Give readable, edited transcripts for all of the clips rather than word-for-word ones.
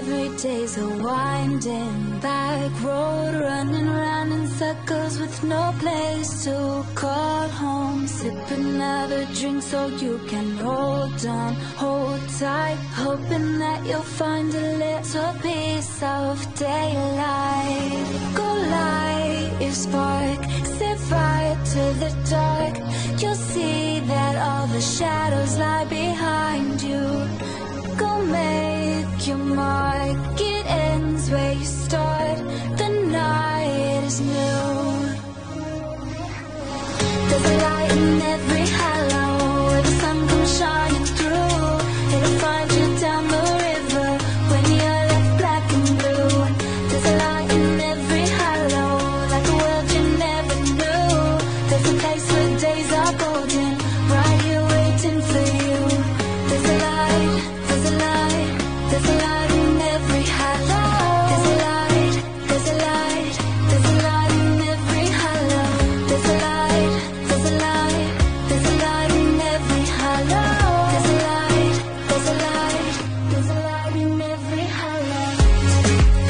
Every day's a winding back road, running round in circles with no place to call home. Sip another drink so you can hold on, hold tight, hoping that you'll find a little piece of daylight. Go light your spark, set fire to the dark. You'll see that all the shadows lie behind you. Go make your mark, it ends where you start. The night is new. There's a light in every hollow where the sun comes shining through. It'll find you down the river when you're left black and blue. There's a light in every hollow, like a world you never knew. There's a place where days are golden, right here waiting for you. There's a light. There's a light, there's a light in every hollow. There's a light, there's a light, there's a light in every hollow. There's a light, there's a light, there's a light in every hollow. There's a light, there's a light, there's a light in every hollow. There's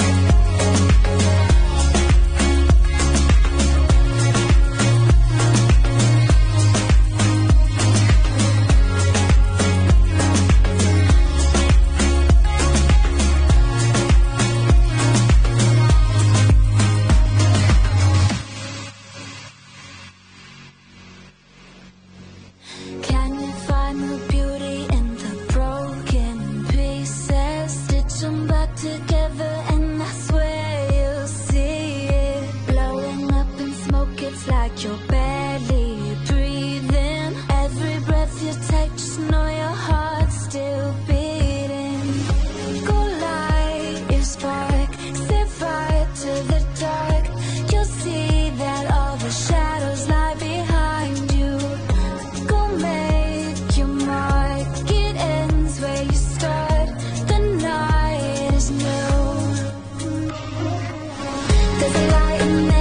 a light in